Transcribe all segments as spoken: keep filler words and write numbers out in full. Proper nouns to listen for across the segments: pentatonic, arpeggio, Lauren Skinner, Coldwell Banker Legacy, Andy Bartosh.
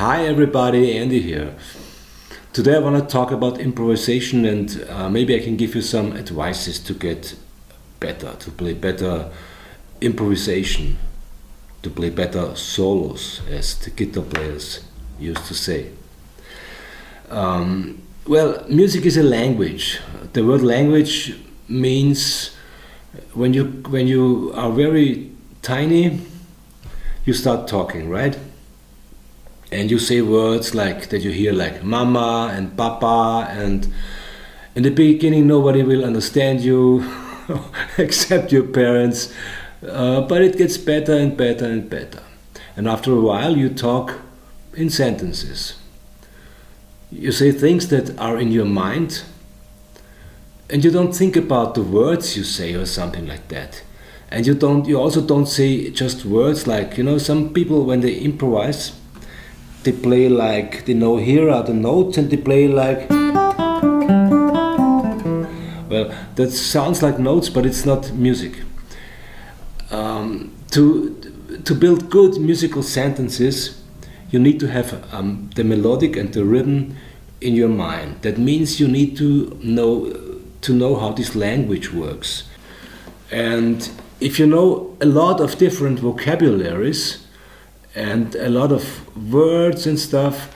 Hi everybody, Andy here. Today I want to talk about improvisation, and uh, maybe I can give you some advices to get better, to play better improvisation, to play better solos, as the guitar players used to say. Um, well, music is a language. The word language means when you, when you are very tiny, you start talking, right? And you say words like that you hear, like mama and papa, and in the beginning nobody will understand you except your parents, uh, but it gets better and better and better, and after a while you talk in sentences, you say things that are in your mind, and you don't think about the words you say or something like that. And you don't you also don't say just words, like, you know, some people when they improvise, they play like, they know here are the notes, and they play like, well, that sounds like notes, but it's not music. Um, to, to build good musical sentences, you need to have um, the melodic and the rhythm in your mind. That means you need to know, to know how this language works. And if you know a lot of different vocabularies, and a lot of words and stuff,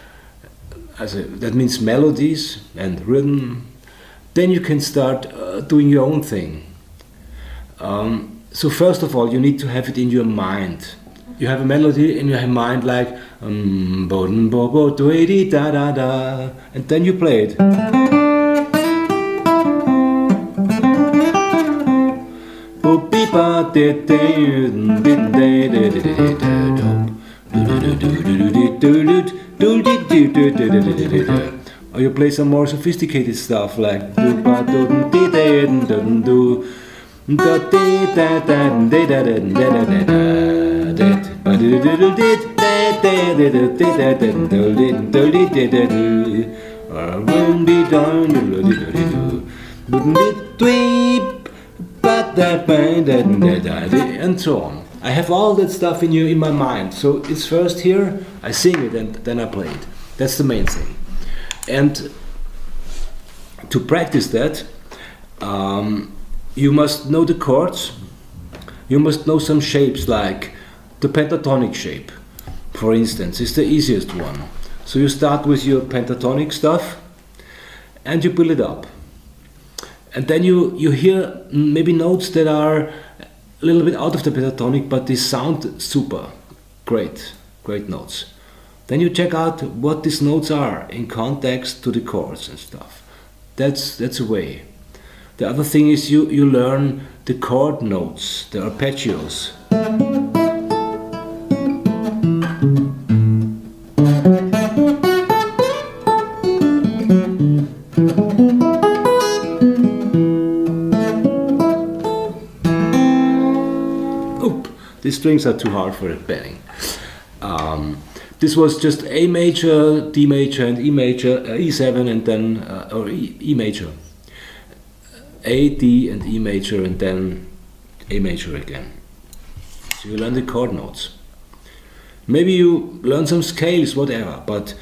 as a, that means melodies and rhythm, then you can start uh, doing your own thing. Um, so first of all, you need to have it in your mind. You have a melody in your mind, like um, and then you play it. Or you play some more sophisticated stuff, like, and so on. I have all that stuff in you in my mind, so it's first here, I sing it, and then I play it. That's the main thing. And to practice that, um, you must know the chords, you must know some shapes, like the pentatonic shape, for instance, is the easiest one. So you start with your pentatonic stuff, and you build it up. And then you, you hear maybe notes that are a little bit out of the pentatonic, but they sound super, great, great notes. Then you check out what these notes are in context to the chords and stuff. That's, that's a way. The other thing is you, you learn the chord notes, the arpeggios. These strings are too hard for a bending. Um, this was just A major, D major, and E major, uh, E seven, and then uh, or E, E major, A, D, and E major, and then A major again. So you learn the chord notes. Maybe you learn some scales, whatever. But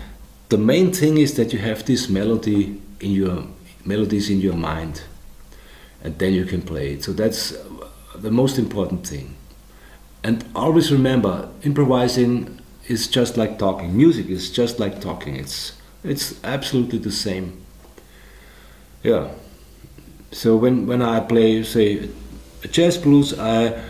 the main thing is that you have this melody in your melodies in your mind, and then you can play it. So that's the most important thing. And always remember, improvising is just like talking. Music is just like talking. It's it's absolutely the same. Yeah. So when when I play, say, jazz blues, I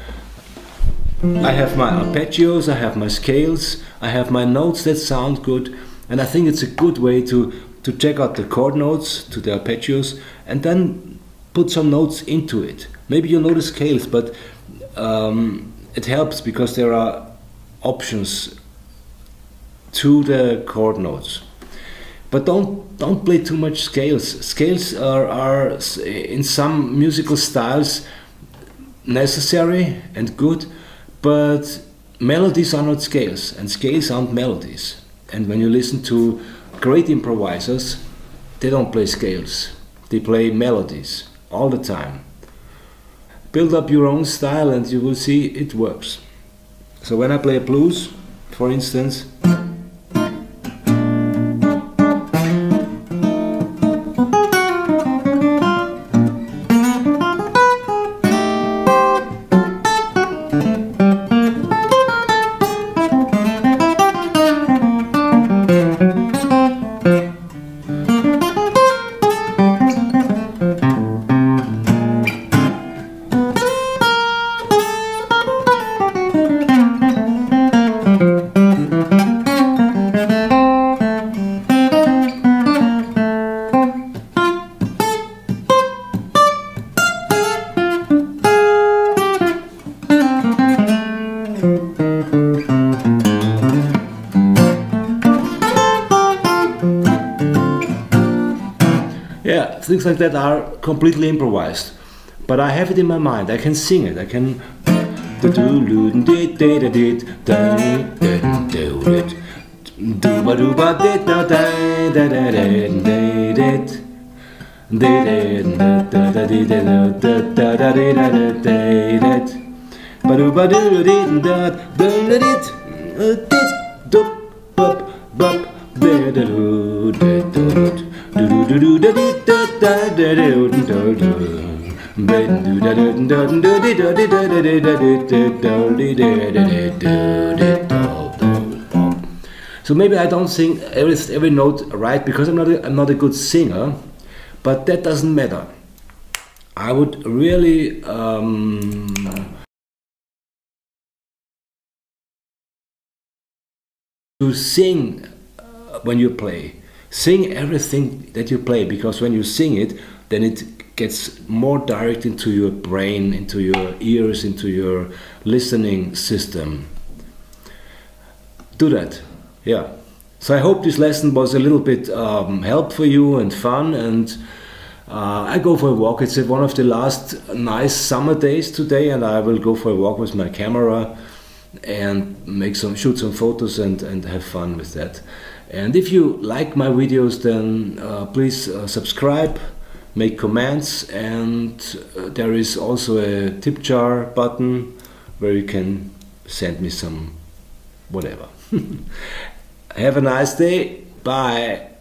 I have my arpeggios, I have my scales, I have my notes that sound good, and I think it's a good way to to check out the chord notes to the arpeggios, and then put some notes into it. Maybe you know the scales, but um, it helps because there are options to the chord notes. But don't don't play too much scales. Scales are, are in some musical styles necessary and good, but melodies are not scales, and scales aren't melodies. And when you listen to great improvisers, they don't play scales. They play melodies all the time. Build up your own style, and you will see it works. So when I play blues, for instance, things like that are completely improvised. But I have it in my mind, I can sing it, I can... So maybe I don't sing every every note right because I'm not a, I'm not a good singer, but that doesn't matter. I would really um, to sing when you play. Sing everything that you play, because when you sing it, then it gets more direct into your brain, into your ears, into your listening system. Do that, yeah. So I hope this lesson was a little bit um, help for you and fun. And uh, I go for a walk. It's one of the last nice summer days today, and I will go for a walk with my camera and make some shoot some photos and and have fun with that. And if you like my videos, then uh, please uh, subscribe, make comments, and uh, there is also a tip jar button where you can send me some whatever. Have a nice day. Bye.